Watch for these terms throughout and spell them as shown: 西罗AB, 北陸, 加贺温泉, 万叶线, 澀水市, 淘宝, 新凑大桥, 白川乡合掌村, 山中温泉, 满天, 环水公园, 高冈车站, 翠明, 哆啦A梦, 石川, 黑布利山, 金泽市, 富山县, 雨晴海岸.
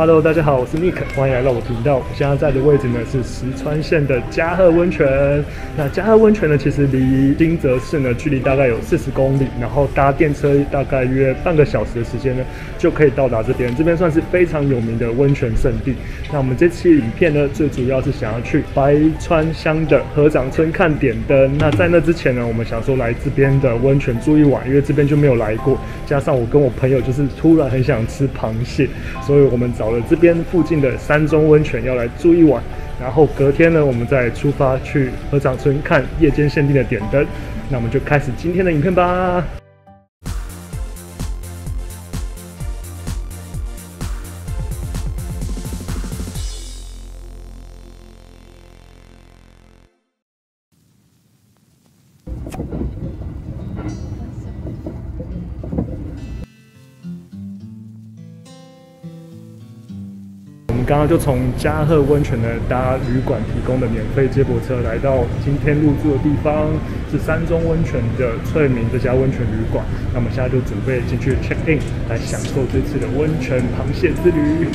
Hello， 大家好，我是 Nick， 欢迎来到我频道。我现在在的位置呢是石川县的加贺温泉。那加贺温泉呢，其实离金泽市呢距离大概有40公里，然后搭电车大概约半个小时的时间呢，就可以到达这边。这边算是非常有名的温泉圣地。那我们这期影片呢，最主要是想要去白川乡的合掌村看点灯。那在那之前呢，我们想说来这边的温泉住一晚，因为这边就没有来过。加上我跟我朋友就是突然很想吃螃蟹，所以我们找了这边附近的山中温泉要来住一晚，然后隔天呢，我们再出发去合掌村看夜间限定的点灯。那我们就开始今天的影片吧。刚刚就从加贺温泉呢搭旅馆提供的免费接驳车来到今天入住的地方，是山中温泉的翠明这家温泉旅馆。那我们现在就准备进去 check in， 来享受这次的温泉螃蟹之旅。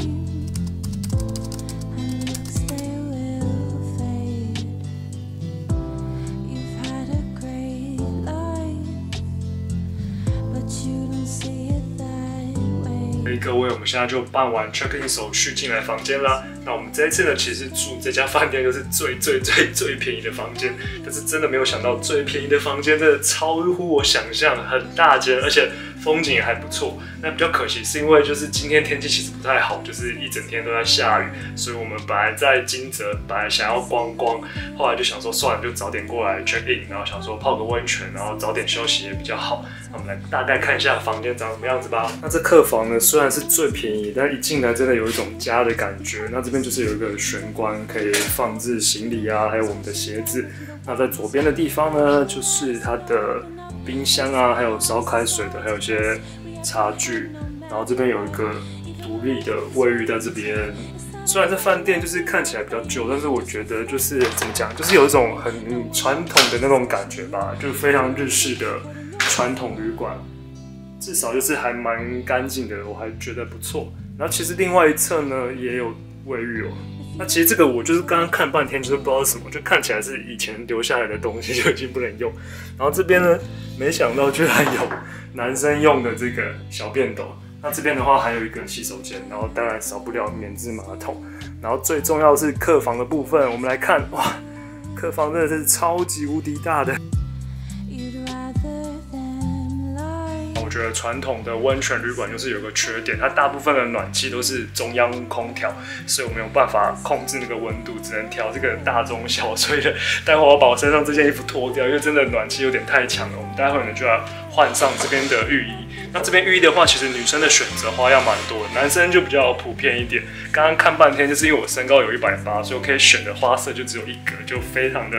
各位，我们现在就办完 check in 手续进来房间啦。那我们这一次呢，其实住这家饭店就是最便宜的房间，但是真的没有想到，最便宜的房间真的超乎我想象，很大间，而且风景也还不错。那比较可惜是因为就是今天天气其实不太好，就是一整天都在下雨，所以我们本来在金泽本来想要观光，后来就想说算了，就早点过来 check in， 然后想说泡个温泉，然后早点休息也比较好。那我们来大概看一下房间长什么样子吧。那这客房呢，虽然是最便宜，但一进来真的有一种家的感觉。那这边就是有一个玄关，可以放置行李啊，还有我们的鞋子。那在左边的地方呢，就是它的冰箱啊，还有烧开水的，还有一些茶具。然后这边有一个独立的卫浴在这边。虽然这饭店就是看起来比较旧，但是我觉得就是怎么讲，就是有一种很传统的那种感觉吧，就是非常日式的传统旅馆。至少就是还蛮干净的，我还觉得不错。然后其实另外一侧呢也有卫浴哦。那其实这个我就是刚刚看半天，就是不知道什么，就看起来是以前留下来的东西就已经不能用。然后这边呢，没想到居然有男生用的这个小便斗。那这边的话还有一个洗手间，然后当然少不了免治马桶。然后最重要的是客房的部分，我们来看，哇，客房真的是超级无敌大的。我觉得传统的温泉旅馆就是有个缺点，它大部分的暖气都是中央空调，所以我没有办法控制那个温度，只能调这个大中小。所以待会我要把我身上这件衣服脱掉，因为真的暖气有点太强了。我们待会呢就要换上这边的浴衣。那这边浴衣的话，其实女生的选择花样蛮多的，男生就比较普遍一点。刚刚看半天，就是因为我身高有180，所以我可以选的花色就只有一个，就非常的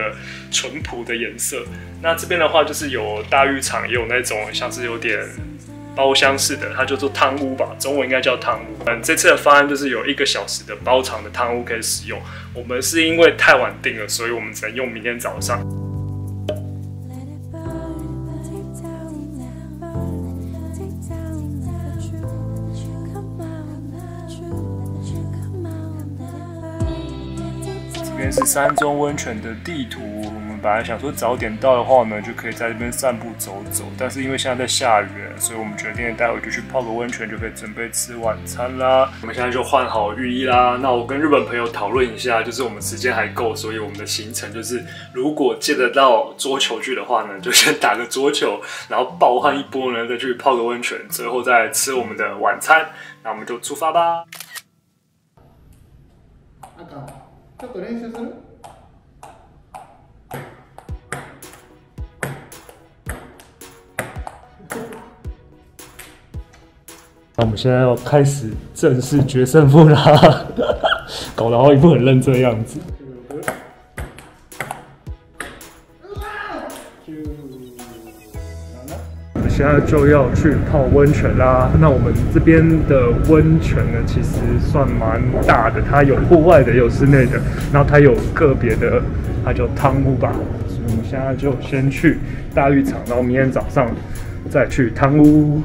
淳朴的颜色。那这边的话，就是有大浴场，也有那种像是有点包厢式的，它叫做汤屋吧，中文应该叫汤屋。这次的方案就是有1个小时的包场的汤屋可以使用。我们是因为太晚订了，所以我们只能用明天早上。这边是山中温泉的地图。本来想说早点到的话，我们就可以在这边散步走走，但是因为现在在下雨，所以我们决定待会就去泡个温泉，就可以准备吃晚餐啦。我们现在就换好浴衣啦。那我跟日本朋友讨论一下，就是我们时间还够，所以我们的行程就是，如果借得到桌球具的话呢，就先打个桌球，然后暴汗一波呢，再去泡个温泉，最后再吃我们的晚餐。那我们就出发吧。那我们现在要开始正式决胜负啦，搞得好一副很认真的样子。我们现在就要去泡温泉啦。那我们这边的温泉呢，其实算蛮大的，它有户外的，也有室内的，然后它有个别的，它叫汤屋吧。所以我们现在就先去大浴场，然后明天早上再去汤屋。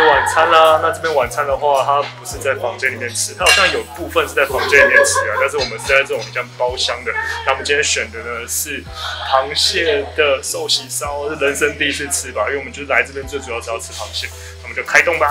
吃晚餐啦。那这边晚餐的话，它不是在房间里面吃，它好像有部分是在房间里面吃啊。但是我们是在这种像包厢的。那我们今天选的呢是螃蟹的寿喜烧，是人生第一次吃吧，因为我们就来这边最主要是要吃螃蟹。那我们就开动吧。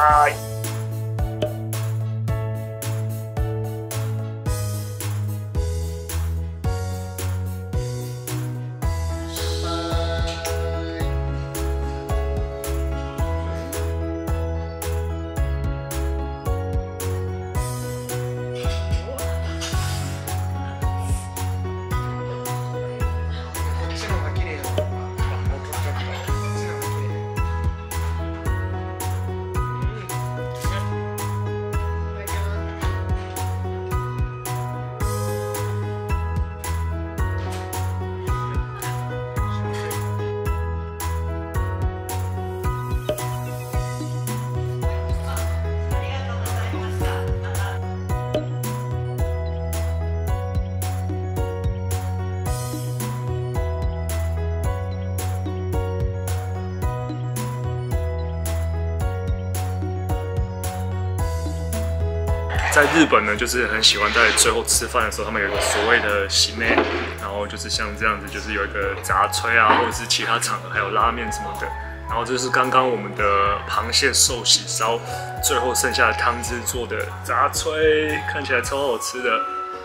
在日本呢，就是很喜欢在最后吃饭的时候，他们有一个所谓的締め，然后就是像这样子，就是有一个杂炊啊，或者是其他场合还有拉面什么的。然后这是刚刚我们的螃蟹寿喜烧，最后剩下的汤汁做的杂炊，看起来超好吃的，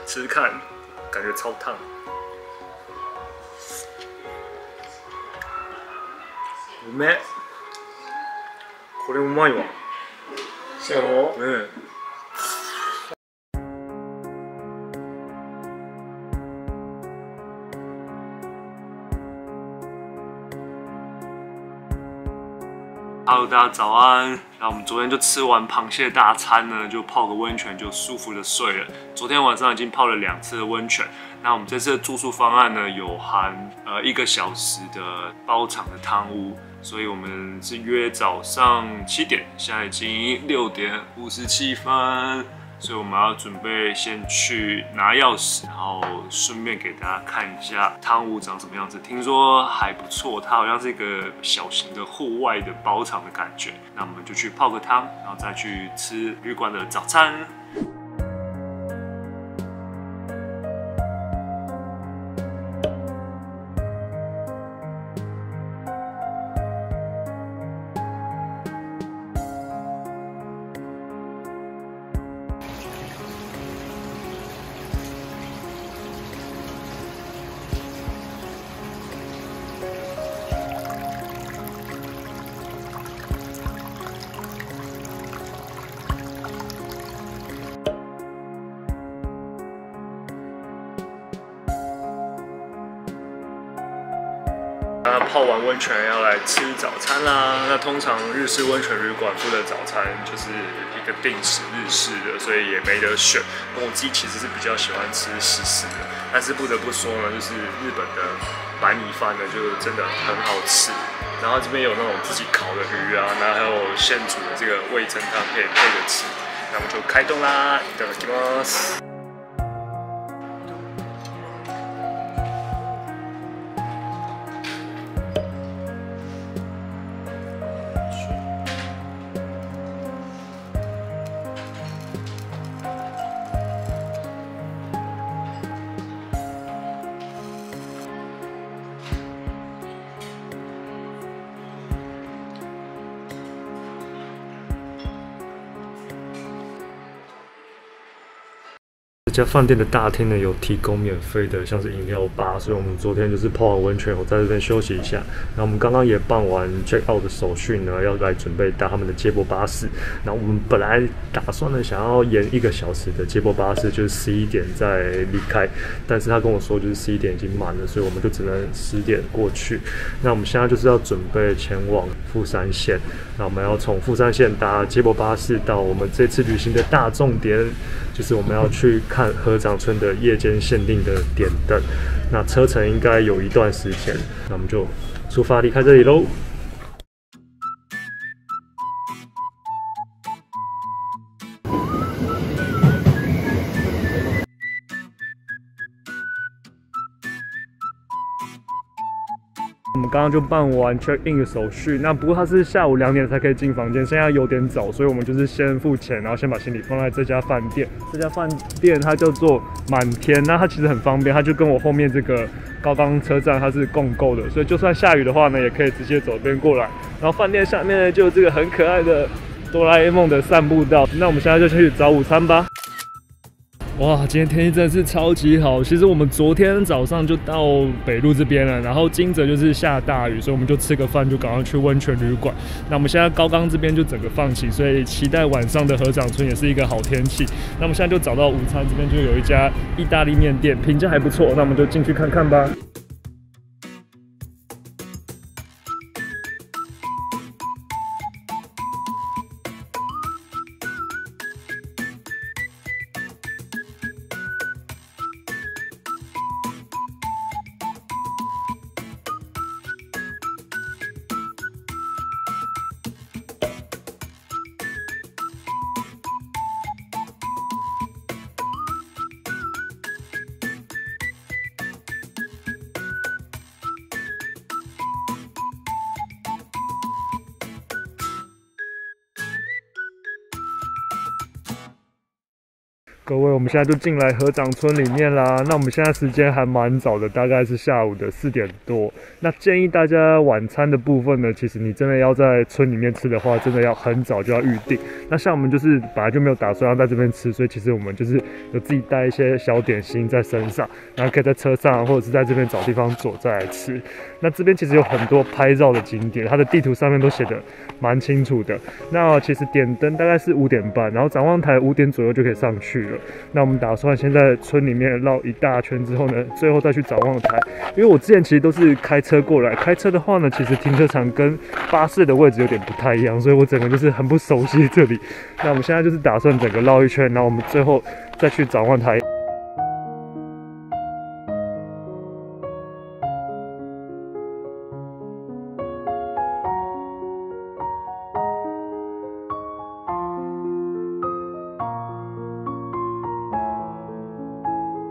吃看，感觉超烫。うめえ。これうまいわ。そうやろ？うん。 Hello， 大家早安。那我们昨天就吃完螃蟹大餐呢，就泡个温泉，就舒服的睡了。昨天晚上已经泡了2次的温泉。那我们这次的住宿方案呢，有含1个小时的包场的汤屋，所以我们是约早上7点，现在已经6点57分，所以我们要准备先去拿钥匙，然后顺便给大家看一下汤屋长什么样子。听说还不错，它好像是一个小型的户外的包场的感觉。那我们就去泡个汤，然后再去吃旅馆的早餐。 那泡完温泉要来吃早餐啦。那通常日式温泉旅馆附的早餐就是一个定时日式的，所以也没得选。我自己其实是比较喜欢吃西式的，但是不得不说呢，就是日本的白米饭呢，就真的很好吃。然后这边有那种自己烤的鱼啊，然后还有现煮的这个味噌汤可以配着吃。那我们就开动啦，いただきます。 这家饭店的大厅呢有提供免费的像是饮料吧，所以我们昨天就是泡完温泉，我在这边休息一下。然后我们刚刚也办完 check out 的手续呢，要来准备搭他们的接驳巴士。然后我们本来打算呢想要延1个小时的接驳巴士，就是11点再离开，但是他跟我说就是11点已经满了，所以我们就只能10点过去。那我们现在就是要准备前往富山县，那我们要从富山县搭接驳巴士到我们这次旅行的大重点，就是我们要去看 合掌村的夜间限定的点灯，那车程应该有一段时间，那我们就出发离开这里喽。刚刚就办完 check in 的手续。那不过它是下午2点才可以进房间，现在有点早，所以我们就是先付钱，然后先把行李放在这家饭店。这家饭店它叫做满天，那它其实很方便，它就跟我后面这个高冈车站它是共构的，所以就算下雨的话呢，也可以直接走这边过来。然后饭店下面呢就有这个很可爱的哆啦 A 梦的散步道。那我们现在就去找午餐吧。 哇，今天天气真的是超级好。其实我们昨天早上就到北路这边了，然后惊蛰就是下大雨，所以我们就吃个饭，就赶快去温泉旅馆。那我们现在高冈这边就整个放晴，所以期待晚上的合掌村也是一个好天气。那我们现在就找到午餐这边就有一家意大利面店，评价还不错，那我们就进去看看吧。 各位，我们现在就进来合掌村里面啦。那我们现在时间还蛮早的，大概是下午的4点多。那建议大家晚餐的部分呢，其实你真的要在村里面吃的话，真的要很早就要预定。那像我们就是本来就没有打算要在这边吃，所以其实我们就是有自己带一些小点心在身上，然后可以在车上或者是在这边找地方坐再来吃。那这边其实有很多拍照的景点，它的地图上面都写的蛮清楚的。那其实点灯大概是5点半，然后展望台5点左右就可以上去了。 那我们打算先在村里面绕一大圈之后呢，最后再去展望台。因为我之前其实都是开车过来，开车的话呢，其实停车场跟巴士的位置有点不太一样，所以我整个就是很不熟悉这里。那我们现在就是打算整个绕一圈，然后我们最后再去展望台。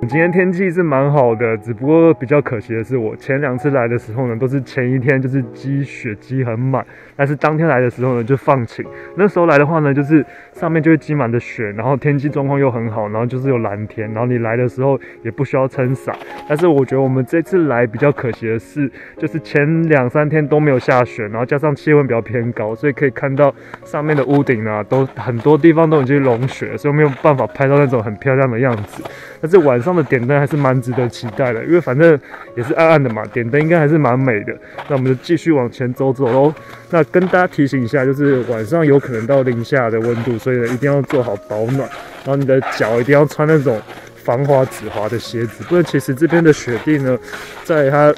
今天天气是蛮好的，只不过比较可惜的是，我前2次来的时候呢，都是前一天就是积雪很满，但是当天来的时候呢就放晴。那时候来的话呢，就是上面就会积满的雪，然后天气状况又很好，然后就是有蓝天，然后你来的时候也不需要撑伞。但是我觉得我们这次来比较可惜的是，就是前2、3天都没有下雪，然后加上气温比较偏高，所以可以看到上面的屋顶啊，都很多地方都已经融雪，所以没有办法拍到那种很漂亮的样子。但是晚上 的点灯还是蛮值得期待的，因为反正也是暗暗的嘛，点灯应该还是蛮美的。那我们就继续往前走喽。那跟大家提醒一下，就是晚上有可能到零下的温度，所以呢一定要做好保暖，然后你的脚一定要穿那种防滑止滑的鞋子，不然其实这边的雪地呢，在它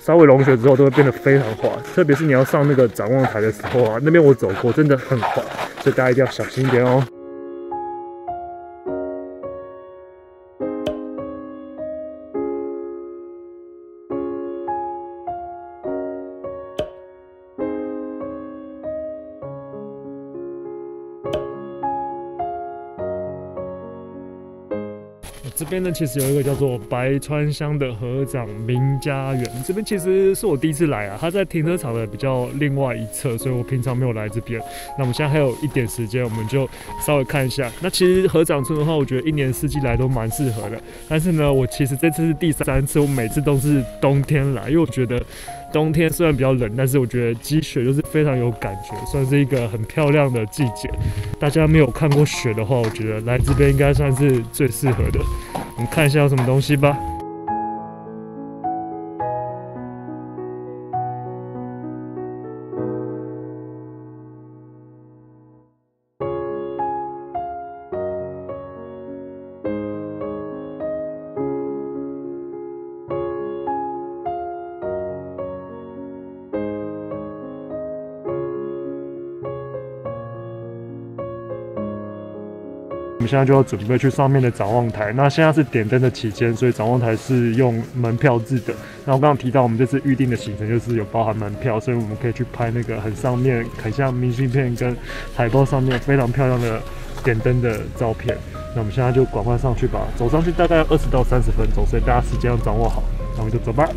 稍微融雪之后都会变得非常滑，特别是你要上那个展望台的时候啊，那边我走过真的很滑，所以大家一定要小心一点哦。 这边呢，其实有一个叫做白川乡的合掌名家园，这边其实是我第一次来啊，它在停车场的比较另外一侧，所以我平常没有来这边。那我们现在还有一点时间，我们就稍微看一下。那其实合掌村的话，我觉得1年4季来都蛮适合的。但是呢，我其实这次是第3次，我每次都是冬天来，因为我觉得冬天虽然比较冷，但是我觉得积雪就是非常有感觉，算是一个很漂亮的季节。大家没有看过雪的话，我觉得来这边应该算是最适合的。 我们看一下有什么东西吧。 我们现在就要准备去上面的展望台。那现在是点灯的期间，所以展望台是用门票制的。那我刚刚提到，我们这次预定的行程就是有包含门票，所以我们可以去拍那个很上面，很像明信片跟海报上面非常漂亮的点灯的照片。那我们现在就赶快上去吧，走上去大概20到30分钟，所以大家时间要掌握好。那我们就走吧。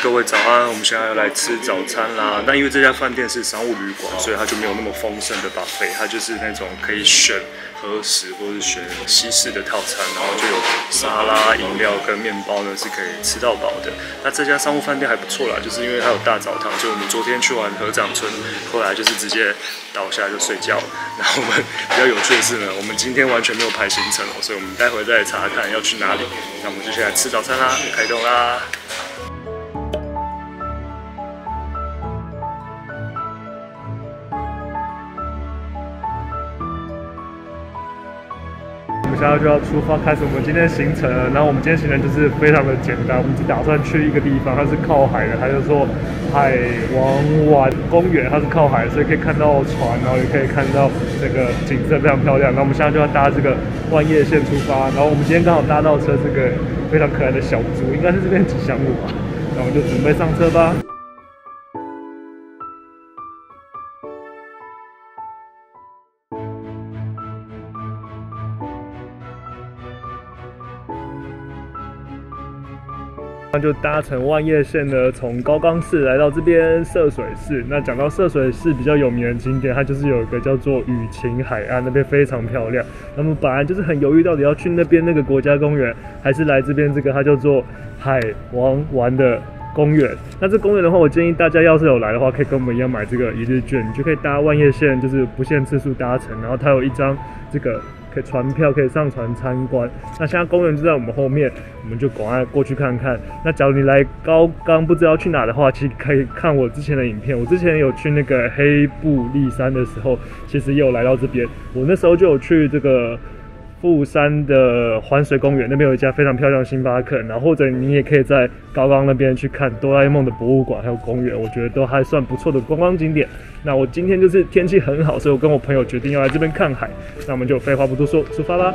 各位早安！我们现在要来吃早餐啦。那因为这家饭店是商务旅馆，所以它就没有那么丰盛的 buffet， 它就是那种可以选和食或是选西式的套餐，然后就有沙拉、饮料跟面包呢是可以吃到饱的。那这家商务饭店还不错啦，就是因为它有大澡堂，所以我们昨天去完合掌村，后来就是直接倒下就睡觉了。然后我们比较有趣的是呢，我们今天完全没有排行程哦，所以我们待会再查看要去哪里。那我们就先来吃早餐啦，开动啦！ 大家就要出发，开始我们今天的行程了。然后我们今天行程就是非常的简单，我们只打算去一个地方，它是靠海的，它叫做海王湾公园，它是靠海，所以可以看到船，然后也可以看到那个景色非常漂亮。然后我们现在就要搭这个万叶线出发，然后我们今天刚好搭到车这个非常可爱的小猪，应该是这边吉祥物吧。那我们就准备上车吧。 那就搭乘万叶线呢，从高冈市来到这边澀水市。那讲到澀水市比较有名的景点，它就是有一个叫做雨晴海岸，那边非常漂亮。那么本来就是很犹豫到底要去那边那个国家公园，还是来这边这个它叫做海王湾的公园。那这公园的话，我建议大家要是有来的话，可以跟我们一样买这个一日券，你就可以搭万叶线，就是不限次数搭乘，然后它有一张这个。 可以船票可以上船参观，那现在公园就在我们后面，我们就赶快过去看看。那假如你来高冈不知道去哪的话，其实可以看我之前的影片。我之前有去那个黑布利山的时候，其实也有来到这边。我那时候就有去这个富山的环水公园，那边有一家非常漂亮的星巴克。然后或者你也可以在高冈那边去看哆啦 A 梦的博物馆还有公园，我觉得都还算不错的观光景点。 那我今天就是天气很好，所以我跟我朋友决定要来这边看海。那我们就废话不多说，出发啦！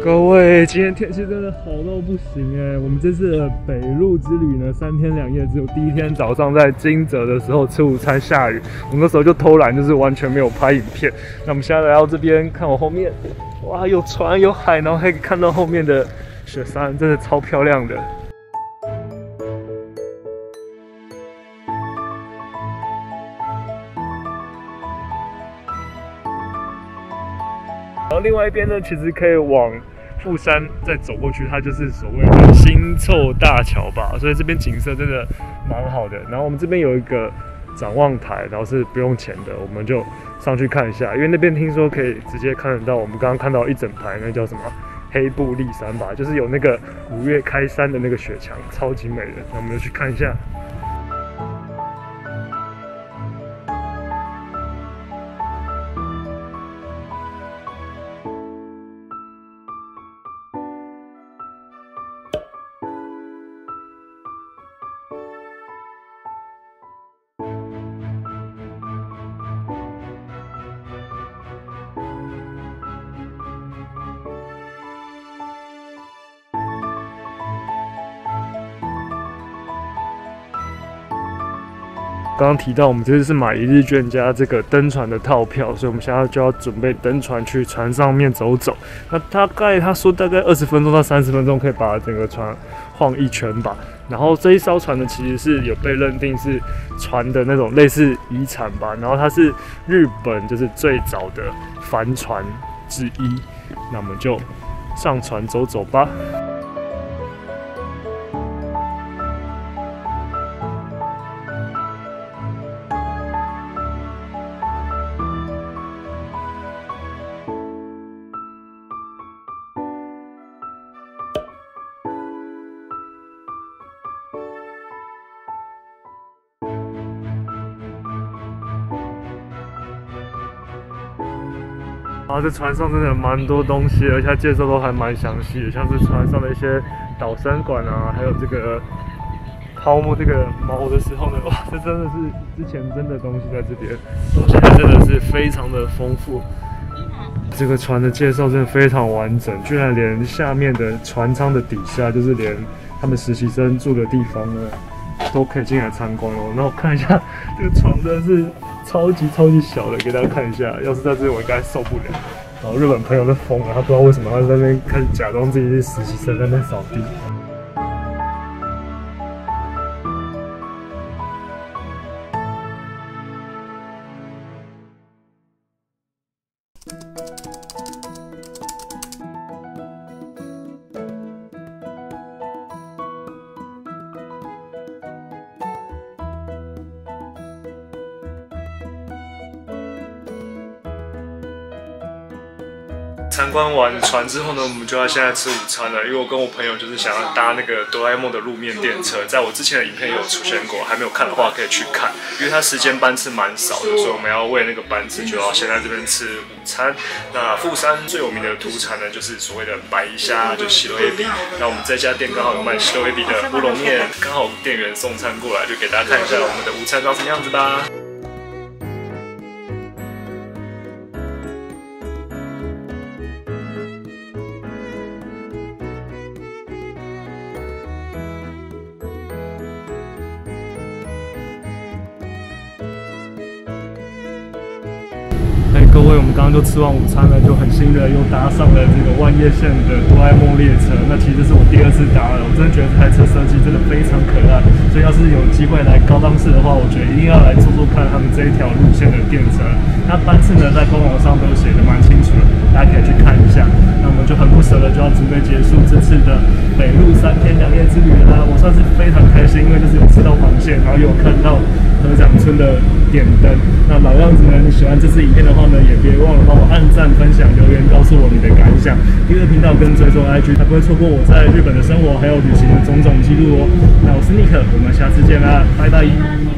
各位，今天天气真的好到不行哎！我们这次的北陆之旅呢，3天2夜，只有第一天早上在金泽的时候吃午餐下雨，我那时候就偷懒，就是完全没有拍影片。那我们现在来到这边，看我后面。 哇，有船有海，然后还可以看到后面的雪山，真的超漂亮的。然后另外一边呢，其实可以往富山再走过去，它就是所谓的新凑大桥吧，所以这边景色真的蛮好的。然后我们这边有一个。 展望台，然后是不用钱的，我们就上去看一下，因为那边听说可以直接看得到。我们刚刚看到一整排，那叫什么黑布利山吧，就是有那个5月开山的那个雪墙，超级美的。那我们就去看一下。 刚刚提到，我们这次是买一日券加这个登船的套票，所以我们现在就要准备登船去船上面走走。那他说大概20分钟到30分钟可以把整个船晃一圈吧。然后这一艘船呢，其实是有被认定是船的那种类似遗产吧。然后它是日本就是最早的帆船之一。那我们就上船走走吧。 啊，这船上真的蛮多东西，而且它介绍都还蛮详细的，像是船上的一些导生馆啊，还有这个抛锚这个锚的时候呢，哇，这真的是之前真的东西在这边，东西真的是非常的丰富。这个船的介绍真的非常完整，居然连下面的船舱的底下，就是连他们实习生住的地方呢，都可以进来参观哦。那我看一下这个床真的是超级小的，给大家看一下。要是在这里我应该受不了。然后日本朋友都疯了，他不知道为什么他在那边开始假装自己是实习生在那扫地。 参观完船之后呢，我们就要现在吃午餐了。因为我跟我朋友就是想要搭那个哆啦 A 梦的路面电车，在我之前的影片也有出现过，还没有看的话可以去看。因为它时间班次蛮少的，所以我们要为那个班次就要先在这边吃午餐。那富山最有名的土产呢，就是所谓的白虾，就西罗 A B。那我们这家店刚好有卖西罗 A B 的乌龙面，刚好店员送餐过来，就给大家看一下我们的午餐长什么样子吧。 各位，我们刚刚就吃完午餐了，就很兴奋的又搭上了这个万叶线的哆啦 A 梦列车。那其实是我第二次搭了，我真的觉得这台车设计真的非常可爱。所以要是有机会来高冈市的话，我觉得一定要来坐坐看他们这一条路线的电车。那班次呢，在官网上都写的蛮清楚的，大家可以去看一下。那我们就很不舍得就要准备结束这次的北路3天2夜之旅啦。我算是非常开心，因为就是有吃到螃蟹，然后有看到河掌村的点灯。那老样子呢，你喜欢这次影片的话呢？ 也别忘了帮我按赞、分享、留言，告诉我你的感想。订阅频道跟追踪 IG， 才不会错过我在日本的生活还有旅行的种种记录哦。那我是尼克，我们下次见啦，拜拜。